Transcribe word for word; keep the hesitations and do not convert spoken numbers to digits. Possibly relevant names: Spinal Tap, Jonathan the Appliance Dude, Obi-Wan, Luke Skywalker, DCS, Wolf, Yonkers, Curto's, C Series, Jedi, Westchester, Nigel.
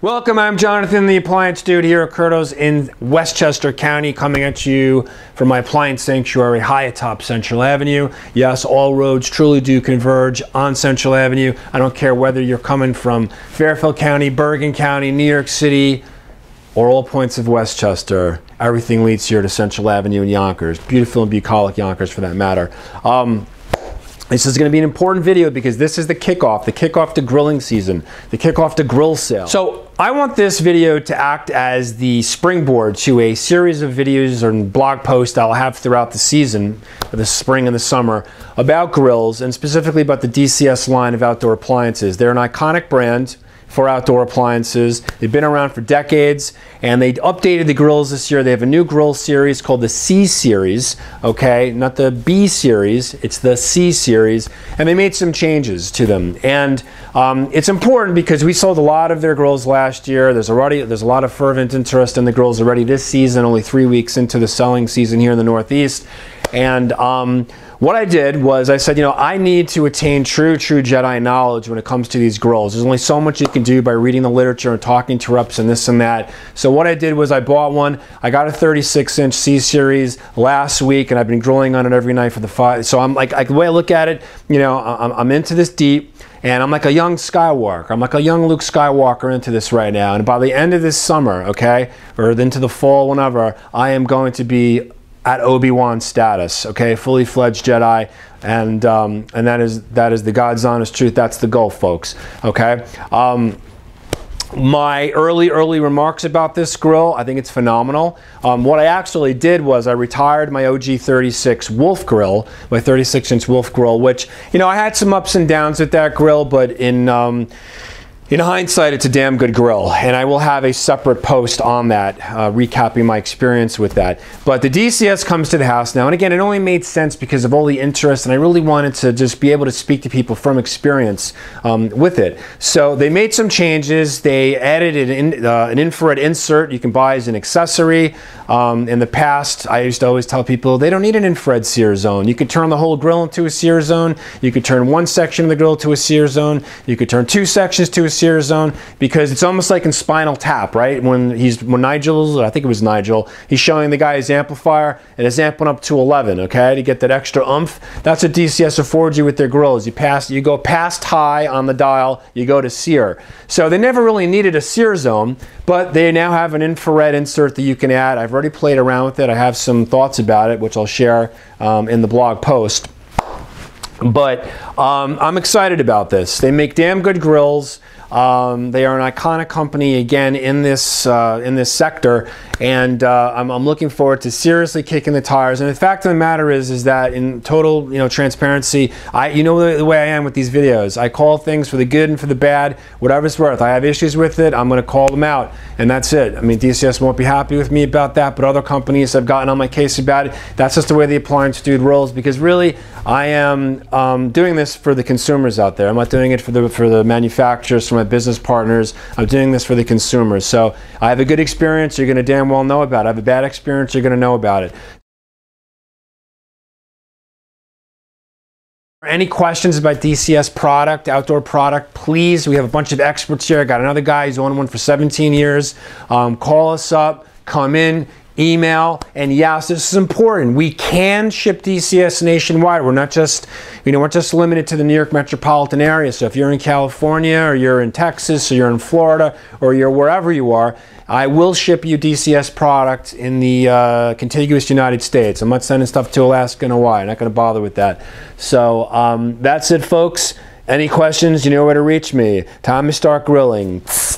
Welcome, I'm Jonathan the Appliance Dude here at Curto's in Westchester County, coming at you from my appliance sanctuary high atop Central Avenue. Yes, all roads truly do converge on Central Avenue. I don't care whether you're coming from Fairfield County, Bergen County, New York City, or all points of Westchester. Everything leads here to Central Avenue in Yonkers. Beautiful and bucolic Yonkers, for that matter. Um, This is going to be an important video because this is the kickoff, the kickoff to grilling season, the kickoff to grill sale. So I want this video to act as the springboard to a series of videos and blog posts I'll have throughout the season, the spring and the summer, about grills and specifically about the D C S line of outdoor appliances. They're an iconic brand for outdoor appliances. They've been around for decades, and they updated the grills this year. They have a new grill series called the C Series, okay? Not the B Series, it's the C Series, and they made some changes to them. And um, it's important because we sold a lot of their grills last year. There's already there's a lot of fervent interest in the grills already this season, only three weeks into the selling season here in the Northeast. And um, what I did was I said, you know, I need to attain true, true Jedi knowledge when it comes to these grills. There's only so much you can do by reading the literature and talking to reps and this and that. So what I did was I bought one. I got a thirty-six inch C Series last week, and I've been grilling on it every night for the five. So I'm like, I, the way I look at it, you know, I'm, I'm into this deep, and I'm like a young Skywalker. I'm like a young Luke Skywalker into this right now. And by the end of this summer, okay, or into the fall, whenever, I am going to be at Obi-Wan status, okay, fully fledged Jedi, and um, and that is that is the God's honest truth. That's the goal, folks. Okay. Um, my early early remarks about this grill, I think it's phenomenal. Um, what I actually did was I retired my O G thirty-six Wolf grill, my thirty-six inch Wolf grill, which, you know, I had some ups and downs with that grill, but in um, In hindsight, it's a damn good grill, and I will have a separate post on that, uh, recapping my experience with that. But the D C S comes to the house now, and again, it only made sense because of all the interest, and I really wanted to just be able to speak to people from experience um, with it. So they made some changes. They added an, in, uh, an infrared insert you can buy as an accessory. Um, in the past, I used to always tell people they don't need an infrared sear zone. You could turn the whole grill into a sear zone. You could turn one section of the grill to a sear zone. You could turn two sections to a sear zone, because it's almost like in Spinal Tap, right? When he's when Nigel's, I think it was Nigel, he's showing the guy his amplifier, and his amp went up to eleven, okay, to get that extra oomph. That's what D C S affords you with their grills. You pass, you go past high on the dial, you go to sear. So they never really needed a sear zone, but they now have an infrared insert that you can add. I've already played around with it. I have some thoughts about it, which I'll share um, in the blog post. But um, I'm excited about this. They make damn good grills. Um, they are an iconic company, again, in this uh, in this sector, and uh, I'm, I'm looking forward to seriously kicking the tires. And the fact of the matter is, is that in total, you know, transparency, I, you know, the, the way I am with these videos, I call things for the good and for the bad, whatever it's worth. I have issues with it, I'm going to call them out, and that's it. I mean, D C S won't be happy with me about that, but other companies have gotten on my case about it. That's just the way the Appliance Dude rolls, because really, I am um, doing this for the consumers out there. I'm not doing it for the for the manufacturers, for my business partners. I'm doing this for the consumers. So I have a good experience, you're going to damn well know about it. I have a bad experience, you're going to know about it. Any questions about D C S product, outdoor product, please. We have a bunch of experts here. I got another guy who's owned one for seventeen years. Um, call us up, come in, email, and yes, this is important. We can ship D C S nationwide. We're not just, you know, we're just limited to the New York metropolitan area. So if you're in California, or you're in Texas, or you're in Florida, or you're wherever you are, I will ship you D C S product in the uh, contiguous United States. I'm not sending stuff to Alaska and Hawaii. I'm not going to bother with that. So um, that's it, folks. Any questions, you know where to reach me. Tommy Stark Grilling.